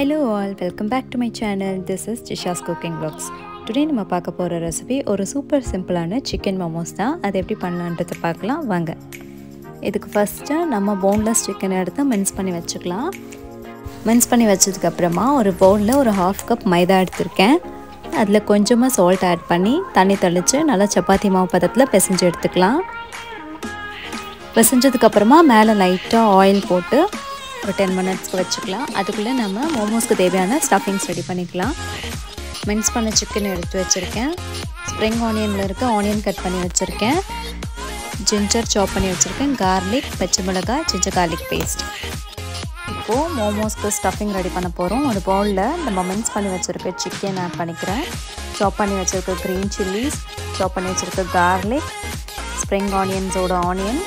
Hello all, welcome back to my channel. This is Jisha's Cooking Vlogs. Today we will see a recipe for a super simple chicken momos. That's how we can do it. First, we will mince boneless chicken. Mince a bowl with half cup maida. Add a little salt. Add a little oil. Add for 10 minutes vechikalam adukulla nama momos ku theviyana stuffings ready panikalam mince panna chicken eduthu vechiruken spring onion la iruka onion cut panni vechiruken ginger chop panni vechiruken garlic pachimulaga ginger garlic paste ipo momos ku stuffing ready panna porom oru bowl la nama mince panni vechiruka chicken add panikiren chop panni vechiruka green chillies chop panni vechiruka garlic spring onions oda onion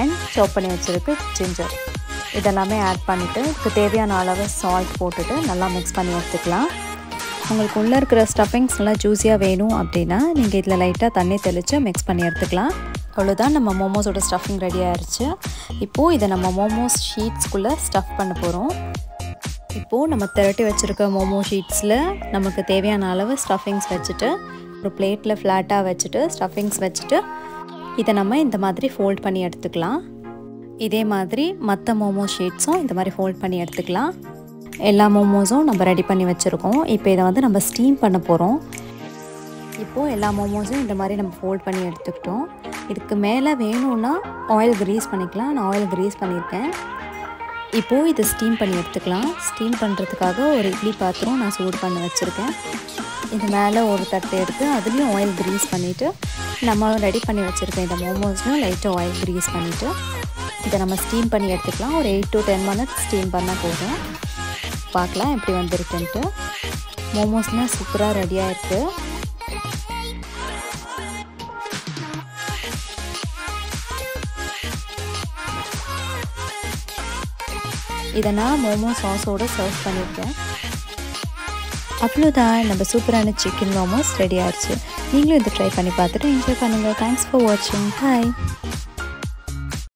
and chop பண்ணி வச்சிருக்க ginger இதெல்லாம் add பண்ணிட்டு தேவையான அளவு salt போட்டுட்டு நல்லா mix பண்ணி எடுத்துக்கலாம் உங்களுக்கு உள்ள இருக்கிற ஸ்டஃபிங்ஸ் நல்லா ஜூஸியா வேணும் அப்படினா நீங்க இதல லைட்டா தண்ணி தெளிச்சு mix பண்ணி எடுத்துக்கலாம் அவ்வளவுதான் நம்ம மோமோஸோட ஸ்டஃபிங் ரெடி ஆயிருச்சு இப்போ இத நம்ம மோமோஸ் ஷீட்ஸ் குள்ள ஸ்டஃப் பண்ண போறோம் இப்போ நம்ம திரட்டி வச்சிருக்க மோமோ ஷீட்ஸ்ல நமக்கு தேவையான அளவு ஸ்டஃபிங்ஸ் வெச்சிட்டு ஒரு பிளேட்ல ஃப்ளாட்டா வெச்சிட்டு ஸ்டஃபிங்ஸ் வெச்சிட்டு இத நம்ம இந்த மாதிரி fold பண்ணி எடுத்துக்கலாம் இதே மாதிரி மத்த மோமோ ஷீட்ஸும் இந்த மாதிரி fold பண்ணி எடுத்துக்கலாம் எல்லா மோமோஸும் நம்ம ரெடி பண்ணி வச்சிருக்கோம் இப்போ இத வந்து நம்ம ஸ்டீம் பண்ண போறோம் இப்போ எல்லா மோமோஸும் இந்த மாதிரி நம்ம fold பண்ணி எடுத்துக்கிட்டோம் இதுக்கு மேல வேணும்னா oil grease பண்ணிக்கலாம் நான் oil grease பண்ணிருக்கேன் இப்போ இத ஸ்டீம் பண்ணி எடுத்துக்கலாம் ஸ்டீம் பண்றதுக்காக ஒரு இட்லி பாத்திரம் நான் சூடு பண்ணி வச்சிருக்கேன் இது மேல ஒரு தட்டு எடுத்து அதுலயும் oil grease பண்ணிட்டு நம்ம ரெடி பண்ணி வச்சிருக்க இந்த மோமோஸ்ன லைட்டா oil grease பண்ணிட்டு இத நம்ம ஸ்டீம் பண்ணி எடுத்துக்கலாம் ஒரு 8 to 10 minutes ஸ்டீம் பண்ணா போதும் பார்க்கலாம் எப்படி வந்திருக்குன்னு மோமோஸ்ன சூப்பரா ரெடி ஆயிருக்கு இத நான் மோமோ சாஸோட சர்வ் பண்ணிட்டேன் அவ்வளவுதான் நம்ம சூப்பரான சிக்கன் மோமோஸ் ரெடி ஆயிருச்சு நீங்களும் இத ட்ரை பண்ணி பார்த்துட்டு என்ஜாய் பண்ணுங்க. Thanks for watching. Bye.